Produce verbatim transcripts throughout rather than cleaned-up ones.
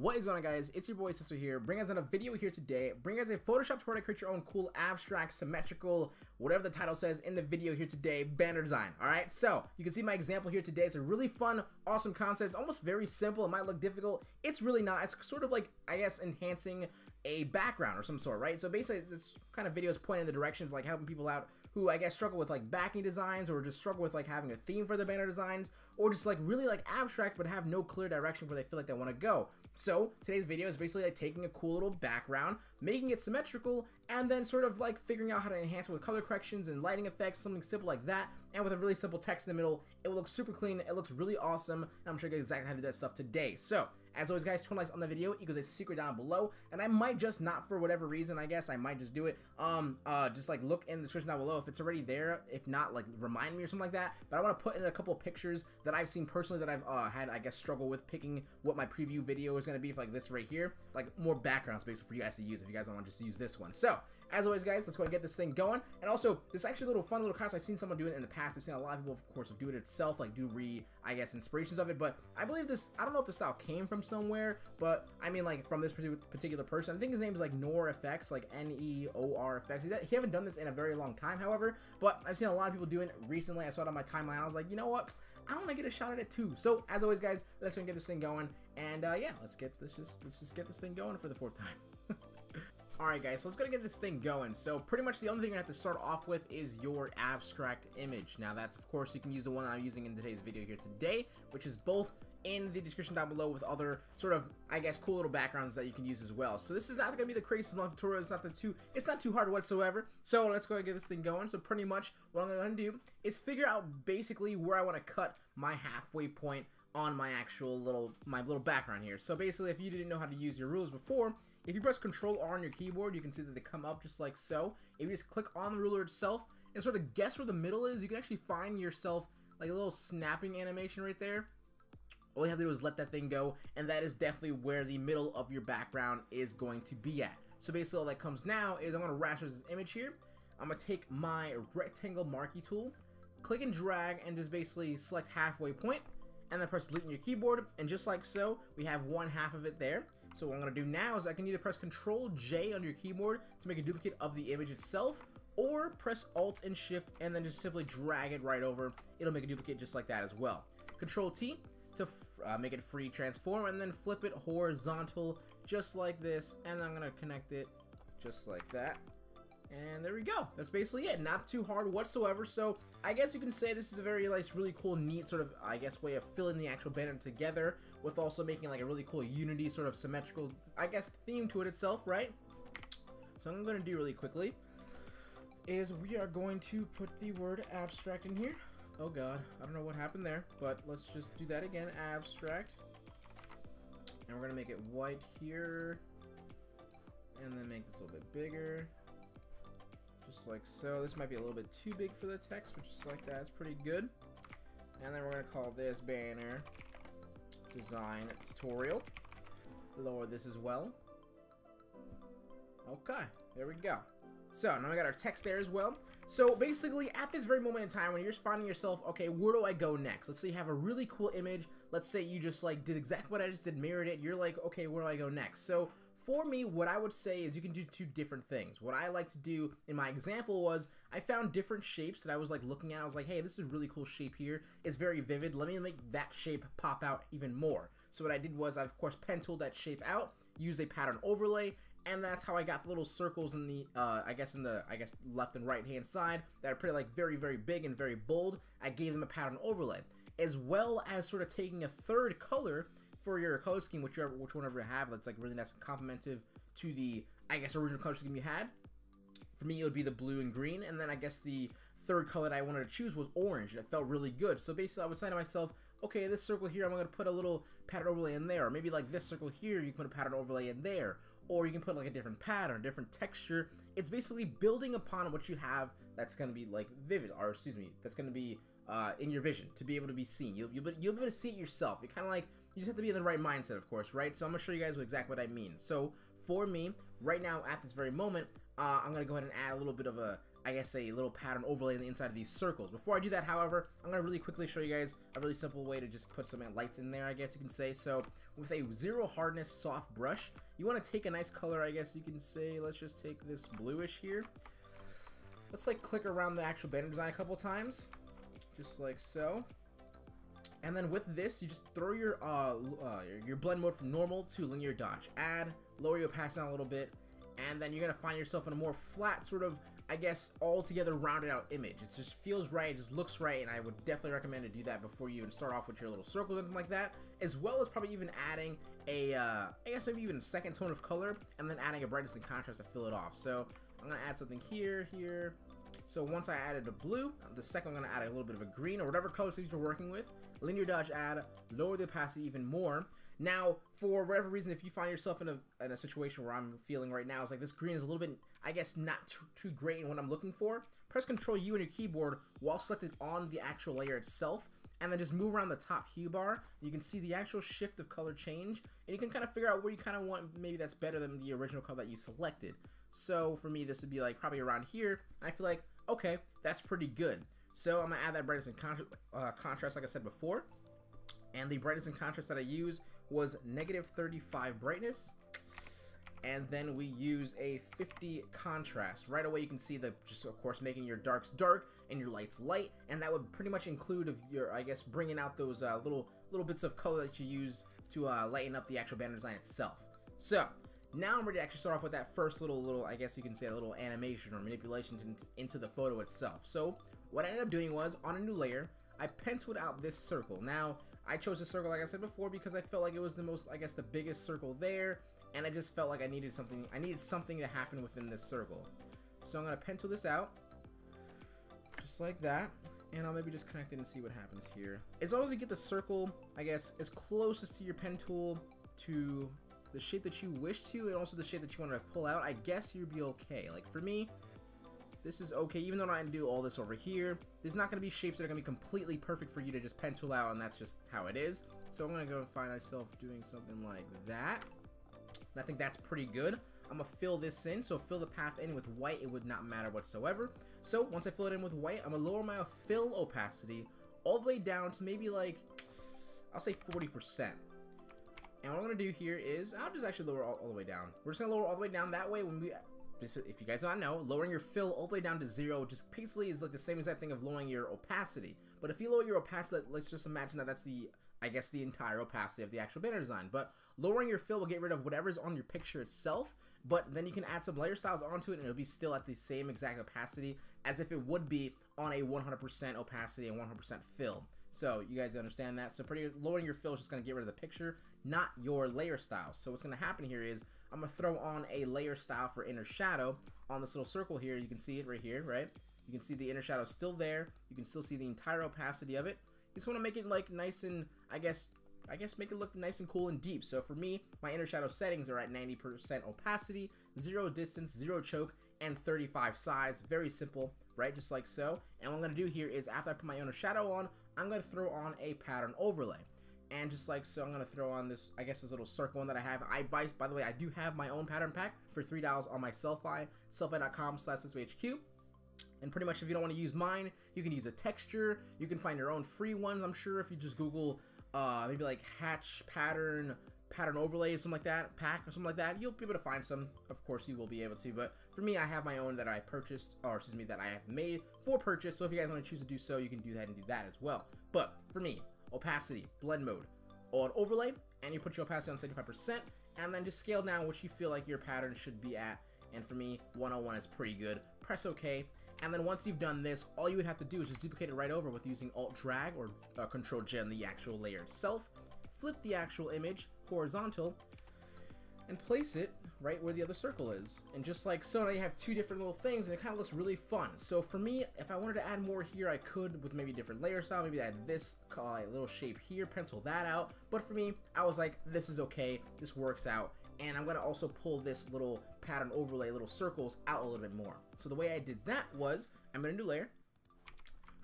What is going on, guys? It's your boy Seso here, bringing us on a video here today, bringing us a Photoshop tutorial to create your own cool abstract, symmetrical, whatever the title says in the video here today, banner design. Alright, so you can see my example here today. It's a really fun, awesome concept. It's almost very simple. It might look difficult. It's really not. It's sort of like, I guess, enhancing a background or some sort, right? So basically this kind of video is pointing in the direction of like helping people out who I guess struggle with like backing designs, or just struggle with like having a theme for their banner designs, or just like really like abstract but have no clear direction where they feel like they want to go. So today's video is basically like taking a cool little background, making it symmetrical, and then sort of like figuring out how to enhance it with color corrections and lighting effects, something simple like that. And with a really simple text in the middle, it will look super clean. It looks really awesome, and I'm sure you guys exactly how to do that stuff today. So as always, guys, twenty likes on the video equals a secret down below, and I might just, not for whatever reason, I guess I might just do it, um, uh, just like look in the description down below if it's already there. If not, like remind me or something like that. But I want to put in a couple of pictures that I've seen personally that I've uh, had, I guess, struggle with picking what my preview video is going to be, for like this right here, like more backgrounds basically for you guys to use if you guys don't want to just use this one. So as always, guys, let's go and get this thing going. And also, this actually a little fun little concept. I've seen someone do it in the past. I've seen a lot of people, of course, do it itself, like do re, I guess, inspirations of it. But I believe this, I don't know if the style came from somewhere, but I mean like from this particular person. I think his name is like NorFX, like N E O R F X. He's at, he haven't done this in a very long time, however, but I've seen a lot of people doing it recently. I saw it on my timeline. I was like, you know what? I want to get a shot at it too. So as always, guys, let's go and get this thing going. And uh, yeah, let's get this just let's just get this thing going for the fourth time. Alright, guys, so let's go and get this thing going. So pretty much the only thing you're going to have to start off with is your abstract image. Now that's, of course, you can use the one I'm using in today's video here today, which is both in the description down below with other sort of, I guess, cool little backgrounds that you can use as well. So this is not going to be the craziest long tutorial. It's not the too, it's not too hard whatsoever. So let's go and get this thing going. So pretty much what I'm going to do is figure out basically where I want to cut my halfway point on my actual little, my little background here. So basically, if you didn't know how to use your rulers before, if you press control R on your keyboard, you can see that they come up just like so. If you just click on the ruler itself and sort of guess where the middle is, you can actually find yourself like a little snapping animation right there. All you have to do is let that thing go, and that is definitely where the middle of your background is going to be at. So basically all that comes now is I'm going to rasterize this image here. I'm going to take my rectangle marquee tool, click and drag, and just basically select halfway point, and then press delete on your keyboard, and just like so, we have one half of it there. So what I'm going to do now is I can either press control J on your keyboard to make a duplicate of the image itself, or press alt and shift and then just simply drag it right over. It'll make a duplicate just like that as well. control T to uh, make it free transform, and then flip it horizontal just like this, and I'm gonna connect it just like that, and there we go. That's basically it. Not too hard whatsoever. So I guess you can say this is a very nice, really cool, neat sort of, I guess, way of filling the actual banner together with also making like a really cool unity sort of symmetrical, I guess, theme to it itself, right? So I'm gonna do really quickly is we are going to put the word abstract in here. Oh god, I don't know what happened there, but let's just do that again, abstract. And we're gonna make it white here, and then make this a little bit bigger, just like so. This might be a little bit too big for the text, but just like that, it's pretty good. And then we're gonna call this banner design tutorial. Lower this as well. Okay, there we go. So now we got our text there as well. So basically at this very moment in time when you're just finding yourself, okay, where do I go next? Let's say you have a really cool image. Let's say you just like did exactly what I just did, mirrored it. You're like, okay, where do I go next? So for me, what I would say is you can do two different things. What I like to do in my example was I found different shapes that I was like looking at. I was like, hey, this is a really cool shape here. It's very vivid. Let me make that shape pop out even more. So what I did was I, of course, pen tooled that shape out, used a pattern overlay, and that's how I got the little circles in the, uh, I guess in the, I guess left and right hand side that are pretty like very, very big and very bold. I gave them a pattern overlay, as well as sort of taking a third color for your color scheme, whichever, which whenever you have, that's like really nice and complementive to the, I guess, original color scheme you had. For me, it would be the blue and green, and then I guess the third color that I wanted to choose was orange, and it felt really good. So basically, I would say to myself, okay, this circle here, I'm going to put a little pattern overlay in there, or maybe like this circle here, you can put a pattern overlay in there, or you can put like a different pattern, different texture. It's basically building upon what you have that's going to be like vivid, or excuse me, that's going to be uh, in your vision, to be able to be seen. You'll, you'll, you'll be able to see it yourself. You kind of like, you just have to be in the right mindset, of course, right? So I'm going to show you guys what, exactly what I mean. So for me, right now, at this very moment, Uh, I'm going to go ahead and add a little bit of a, I guess, a little pattern overlay on the inside of these circles. Before I do that, however, I'm going to really quickly show you guys a really simple way to just put some lights in there, I guess you can say. So with a zero hardness soft brush, you want to take a nice color, I guess you can say. Let's just take this bluish here. Let's like click around the actual banner design a couple times, just like so. And then with this, you just throw your uh, uh, your blend mode from normal to linear dodge. Add, lower your opacity down a little bit, and then you're gonna find yourself in a more flat sort of, I guess, all together rounded out image. It just feels right, it just looks right, and I would definitely recommend to do that before you even start off with your little circle or anything like that, as well as probably even adding a, uh, I guess maybe even a second tone of color, and then adding a brightness and contrast to fill it off. So I'm gonna add something here, here. So once I added a blue, the second I'm gonna add a little bit of a green or whatever colors you're working with. Linear dodge add, lower the opacity even more. Now, for whatever reason, if you find yourself in a, in a situation where I'm feeling right now, it's like this green is a little bit, I guess, not too, too great in what I'm looking for, press control U on your keyboard while selected on the actual layer itself, and then just move around the top hue bar. You can see the actual shift of color change, and you can kind of figure out where you kind of want, maybe that's better than the original color that you selected. So for me, this would be like probably around here. I feel like, okay, that's pretty good. So I'm gonna add that brightness and con uh, contrast, like I said before. And the brightness and contrast that I used was negative thirty-five brightness. And then we use a fifty contrast. Right away you can see the, just of course making your darks dark and your lights light, and that would pretty much include of your, I guess, bringing out those uh, little little bits of color that you use to uh, lighten up the actual banner design itself. So now I'm ready to actually start off with that first little little, I guess you can say, a little animation or manipulation into the photo itself. So what I ended up doing was, on a new layer, I penciled out this circle. Now, I chose this circle, like I said before, because I felt like it was the most, I guess, the biggest circle there, and I just felt like I needed something, I needed something to happen within this circle. So I'm gonna pencil this out, just like that, and I'll maybe just connect it and see what happens here. As long as you get the circle, I guess, as closest to your pen tool to the shape that you wish to, and also the shape that you want to pull out, I guess you'd be okay. Like for me, this is okay, even though I'm not gonna do all this over here. There's not gonna be shapes that are gonna be completely perfect for you to just pencil out, and that's just how it is. So I'm gonna go and find myself doing something like that. And I think that's pretty good. I'm gonna fill this in, so fill the path in with white, it would not matter whatsoever. So once I fill it in with white, I'm gonna lower my fill opacity all the way down to maybe like, I'll say forty percent. And what I'm gonna do here is, I'll just actually lower all, all the way down. We're just gonna lower all the way down, that way when we, if you guys don't know, lowering your fill all the way down to zero just basically is like the same exact thing of lowering your opacity. But if you lower your opacity, let's just imagine that that's the, I guess, the entire opacity of the actual banner design. But lowering your fill will get rid of whatever's on your picture itself, but then you can add some layer styles onto it and it'll be still at the same exact opacity as if it would be on a one hundred percent opacity and one hundred percent fill. So you guys understand that. So pretty lowering your fill is just gonna get rid of the picture, not your layer style. So what's gonna happen here is I'm gonna throw on a layer style for inner shadow on this little circle here. You can see it right here, right? You can see the inner shadow still there. You can still see the entire opacity of it. You just wanna make it like nice and, I guess, I guess make it look nice and cool and deep. So for me, my inner shadow settings are at ninety percent opacity, zero distance, zero choke, and thirty-five size. Very simple, right? Just like so. And what I'm gonna do here is after I put my inner shadow on, I'm gonna throw on a pattern overlay. And just like so, I'm gonna throw on this, I guess, this little circle one that I have. I buy, by the way, I do have my own pattern pack for three dollars on my Sellfy, sellfy dot com slash SesoHQ. And pretty much if you don't want to use mine, you can use a texture. You can find your own free ones, I'm sure, if you just Google uh, maybe like hatch pattern, pattern overlay, something like that, pack or something like that. You'll be able to find some. Of course you will be able to, but for me, I have my own that I purchased, or excuse me, that I have made for purchase. So if you guys want to choose to do so, you can do that and do that as well. But for me, opacity, blend mode, on overlay, and you put your opacity on seventy-five percent, and then just scale down what you feel like your pattern should be at. And for me, one oh one is pretty good. Press OK. And then once you've done this, all you would have to do is just duplicate it right over with using Alt Drag or uh, Control J on the actual layer itself. Flip the actual image horizontal and place it right where the other circle is. And just like so, now you have two different little things and it kind of looks really fun. So for me, if I wanted to add more here, I could with maybe a different layer style, maybe add this uh, little shape here, pencil that out. But for me, I was like, this is okay, this works out. And I'm gonna also pull this little pattern overlay, little circles out a little bit more. So the way I did that was, I'm in a new layer.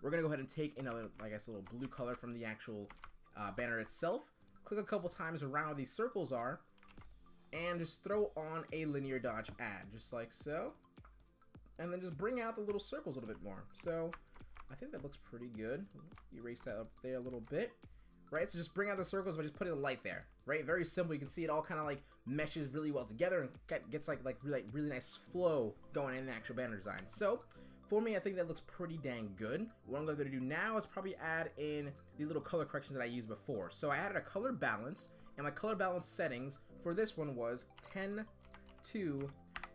We're gonna go ahead and take another, I guess, a little blue color from the actual uh, banner itself. Click a couple times around where these circles are, and just throw on a linear dodge add, just like so. and then just bring out the little circles a little bit more. So I think that looks pretty good. Erase that up there a little bit. Right, so just bring out the circles by just putting a light there. Right, very simple. You can see it all kind of like meshes really well together and gets like like really, really nice flow going in an actual banner design. So for me, I think that looks pretty dang good. What I'm going to do now is probably add in the little color corrections that I used before. So I added a color balance, and my color balance settings for this one was ten to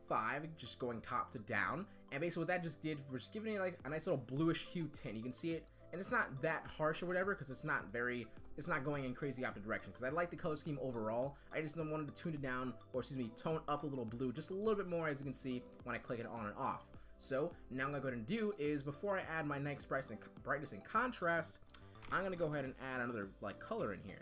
five, just going top to down. And basically what that just did was just giving it like a nice little bluish hue tint. You can see it. And it's not that harsh or whatever, because it's not very, it's not going in crazy opposite direction, because I like the color scheme overall. I just wanted to tune it down, or excuse me, tone up a little blue just a little bit more, as you can see when I click it on and off. So now I'm gonna go ahead and do is, before I add my next brightness and contrast, I'm gonna go ahead and add another like color in here.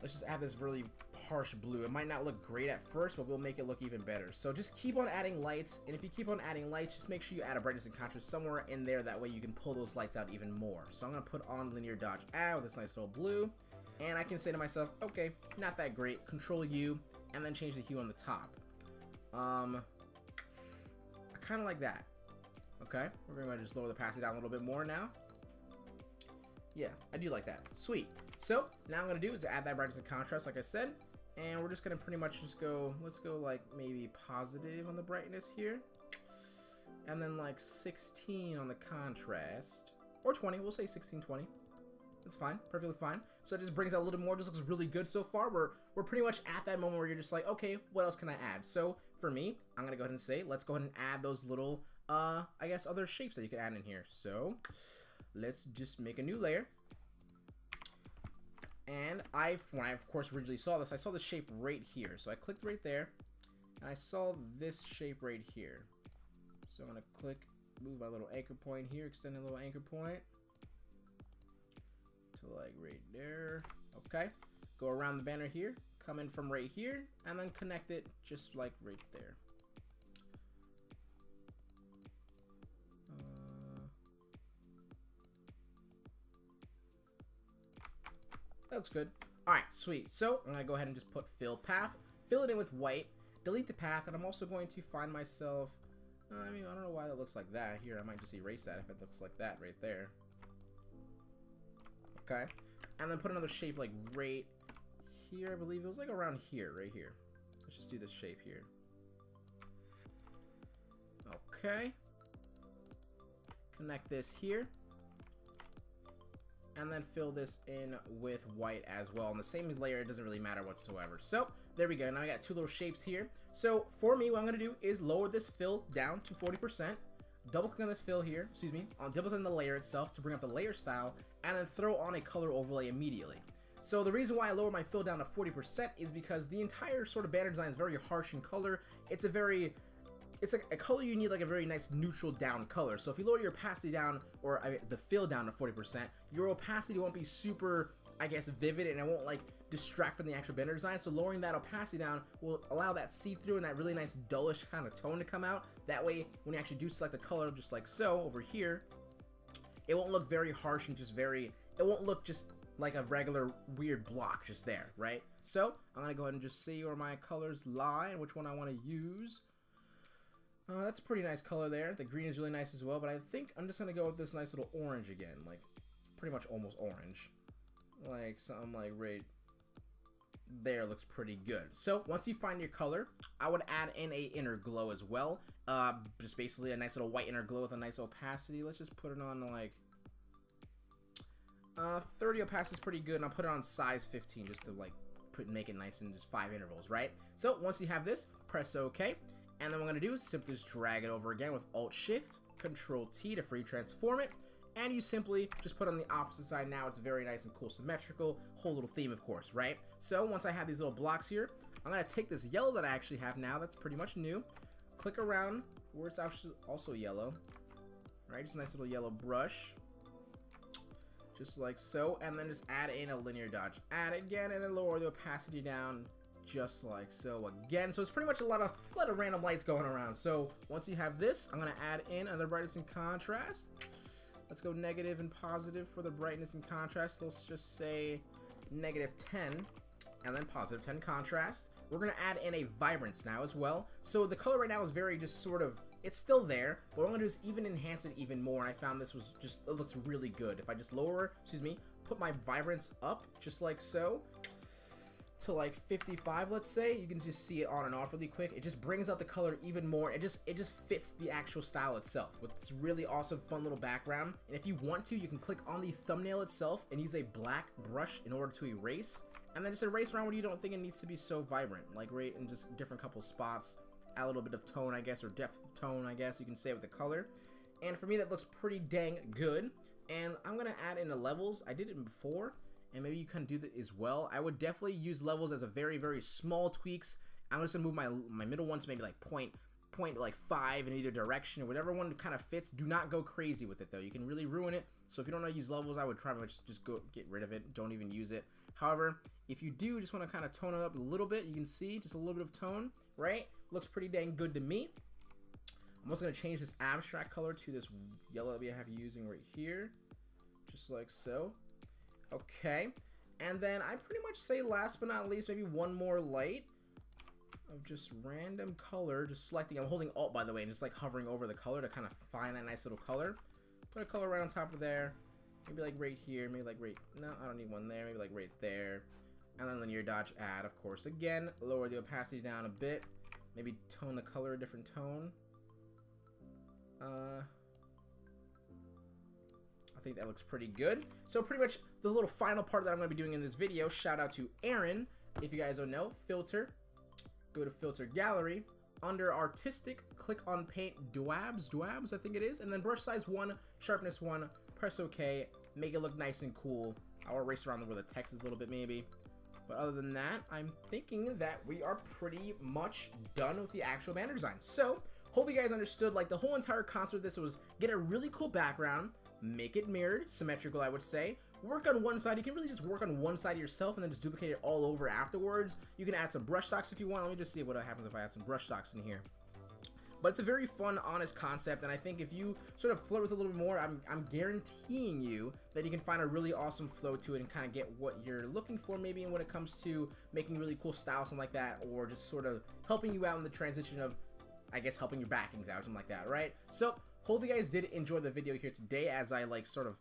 Let's just add this really harsh blue. It might not look great at first, but we'll make it look even better. So just keep on adding lights, and if you keep on adding lights, just make sure you add a brightness and contrast somewhere in there. That way you can pull those lights out even more. So I'm gonna put on linear dodge add with this nice little blue, and I can say to myself, okay, not that great. Control U, and then change the hue on the top. Um, I kind of like that. Okay, we're gonna just lower the opacity down a little bit more now. Yeah, I do like that. Sweet. So now I'm gonna do is add that brightness and contrast, like I said, and we're just gonna pretty much just go, let's go like maybe positive on the brightness here, and then like sixteen on the contrast, or twenty. We'll say sixteen, twenty. That's fine, perfectly fine. So it just brings out a little more. Just looks really good so far. We're we're pretty much at that moment where you're just like, okay, what else can I add? So for me, I'm gonna go ahead and say, let's go ahead and add those little, uh, I guess, other shapes that you could add in here. So let's just make a new layer. And I, when I of course originally saw this, I saw the shape right here. So I clicked right there, and I saw this shape right here. So I'm gonna click, move my little anchor point here, extend a little anchor point to like right there. Okay, go around the banner here, come in from right here, and then connect it just like right there. That looks good. All right, sweet. So I'm gonna go ahead and just put fill path, fill it in with white, delete the path, and I'm also going to find myself, I mean, I don't know why that looks like that here. I might just erase that if it looks like that right there. Okay, and then put another shape like right here. I believe it was like around here, right here. Let's just do this shape here. Okay, connect this here, and then fill this in with white as well. And the same layer, it doesn't really matter whatsoever. So there we go, now I got two little shapes here. So for me, what I'm gonna do is lower this fill down to forty percent, double click on this fill here, excuse me, on double click on the layer itself to bring up the layer style, and then throw on a color overlay immediately. So the reason why I lower my fill down to forty percent is because the entire sort of banner design is very harsh in color. It's a very, it's like a color you need, like a very nice neutral down color. So if you lower your opacity down, or I mean, the fill down to forty percent, your opacity won't be super, I guess, vivid, and it won't like distract from the actual banner design. So lowering that opacity down will allow that see-through and that really nice dullish kind of tone to come out. That way, when you actually do select the color, just like so over here, it won't look very harsh and just very, it won't look just like a regular weird block just there, right? So I'm gonna go ahead and just see where my colors lie and which one I wanna use. Uh, that's a pretty nice color there. The green is really nice as well, but I think I'm just gonna go with this nice little orange again. Like, pretty much almost orange. Like, something like right there looks pretty good. So, once you find your color, I would add in a inner glow as well. Uh, just basically a nice little white inner glow with a nice opacity. Let's just put it on like... Uh, thirty opacity is pretty good, and I'll put it on size fifteen just to like put make it nice in just five intervals, right? So, once you have this, press OK. And then what I'm gonna do is simply just drag it over again with Alt-Shift, Control-T to free transform it, and you simply just put it on the opposite side now. It's very nice and cool, symmetrical, whole little theme, of course, right? So once I have these little blocks here, I'm gonna take this yellow that I actually have now, that's pretty much new, click around where it's actually also yellow, right? Just a nice little yellow brush, just like so, and then just add in a linear dodge add again, and then lower the opacity down just like so again. So it's pretty much a lot of a lot of random lights going around. So once you have this, I'm gonna add in other brightness and contrast. Let's go negative and positive for the brightness and contrast. Let's just say negative ten, and then positive ten contrast. We're going to add in a vibrance now as well. So the color right now is very just sort of, it's still there, but what I'm going to do is even enhance it even more. And I found this was just, it looks really good. If I just lower, excuse me, put my vibrance up just like so, to like fifty-five, let's say, you can just see it on and off really quick. It just brings out the color even more. It just it just fits the actual style itself with this really awesome fun little background. And if you want to, you can click on the thumbnail itself and use a black brush in order to erase, and then just erase around what you don't think it needs to be so vibrant, like right in just different couple spots, add a little bit of tone, I guess, or depth of tone, I guess you can say, with the color. And for me, that looks pretty dang good. And I'm gonna add in the levels. I did it before, and maybe you can do that as well. I would definitely use levels as a very, very small tweaks. I'm just gonna move my my middle one to maybe like point, point like five in either direction, or whatever one kind of fits. Do not go crazy with it though. You can really ruin it. So if you don't know how to use levels, I would probably just, just go get rid of it. Don't even use it. However, if you do just wanna kind of tone it up a little bit, you can see just a little bit of tone, right? Looks pretty dang good to me. I'm also gonna change this abstract color to this yellow that we have using right here, just like so. Okay, and then I pretty much say last but not least, maybe one more light of just random color, just selecting. I'm holding Alt, by the way, and just like hovering over the color to kind of find that nice little color. Put a color right on top of there, maybe like right here, maybe like right, no, I don't need one there, maybe like right there. And then linear dodge add, of course, again, lower the opacity down a bit, maybe tone the color a different tone. Uh... I think that looks pretty good. So pretty much the little final part that I'm going to be doing in this video, shout out to Aaron. If you guys don't know, filter, go to filter gallery, under artistic, click on paint doabs, doabs I think it is, and then brush size one, sharpness one, press OK, make it look nice and cool. I'll erase around where the text is a little bit maybe. But other than that, I'm thinking that we are pretty much done with the actual banner design. So hope you guys understood, like the whole entire concept of this was get a really cool background, make it mirrored, symmetrical I would say, work on one side. You can really just work on one side yourself and then just duplicate it all over afterwards. You can add some brush stocks if you want. Let me just see what happens if I add some brush stocks in here. But it's a very fun, honest concept, and I think if you sort of flirt with it a little bit more, I'm, I'm guaranteeing you that you can find a really awesome flow to it and kind of get what you're looking for maybe when it comes to making really cool styles, something like that, or just sort of helping you out in the transition of, I guess, helping your backings out, something like that, right? So hope you guys did enjoy the video here today as I like sort of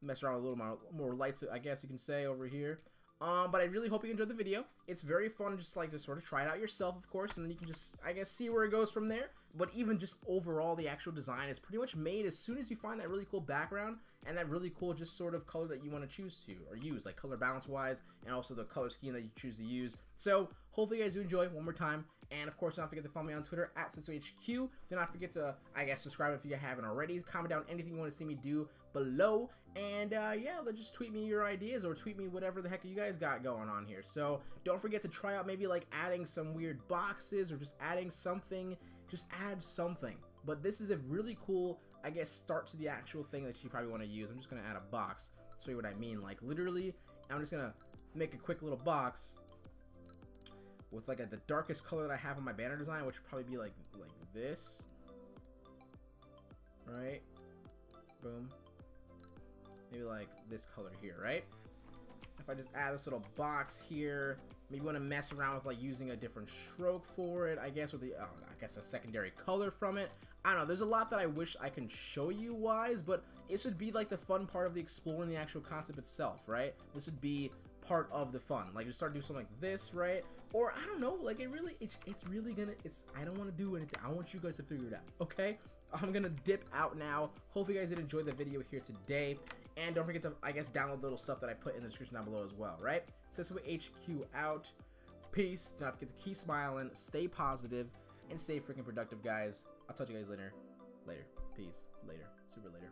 mess around with a little more, more lights, I guess you can say, over here. Um, but I really hope you enjoyed the video. It's very fun just like to sort of try it out yourself, of course, and then you can just, I guess, see where it goes from there. But even just overall, the actual design is pretty much made as soon as you find that really cool background and that really cool just sort of color that you want to choose to or use, like color balance wise, and also the color scheme that you choose to use. So hopefully you guys do enjoy one more time. And of course, don't forget to follow me on Twitter at SesoHQ. Do not forget to, I guess, subscribe if you haven't already. Comment down anything you want to see me do below. And uh, yeah, just tweet me your ideas or tweet me whatever the heck you guys got going on here. So don't forget to try out maybe like adding some weird boxes or just adding something. Just add something. But this is a really cool, I guess, start to the actual thing that you probably want to use. I'm just going to add a box. Show you what I mean. Like literally, I'm just going to make a quick little box with like a, the darkest color that I have on my banner design, which would probably be like like this, right? Boom. Maybe like this color here, right? If I just add this little box here, maybe want to mess around with like using a different stroke for it, I guess, with the, oh, I guess a secondary color from it. I don't know, there's a lot that I wish I can show you wise, but this would be like the fun part of the exploring the actual concept itself, right? This would be part of the fun, like just start doing something like this, right? Or I don't know, like it really, it's it's really gonna, it's, I don't want to do anything, I want you guys to figure it out, okay? I'm gonna dip out now. Hopefully you guys did enjoy the video here today, and don't forget to, I guess, download the little stuff that I put in the description down below as well, right? SesoHQ out, peace. Do not forget to keep smiling, stay positive, and stay freaking productive, guys. I'll talk to you guys later, later, peace, later, super later.